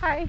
Hi.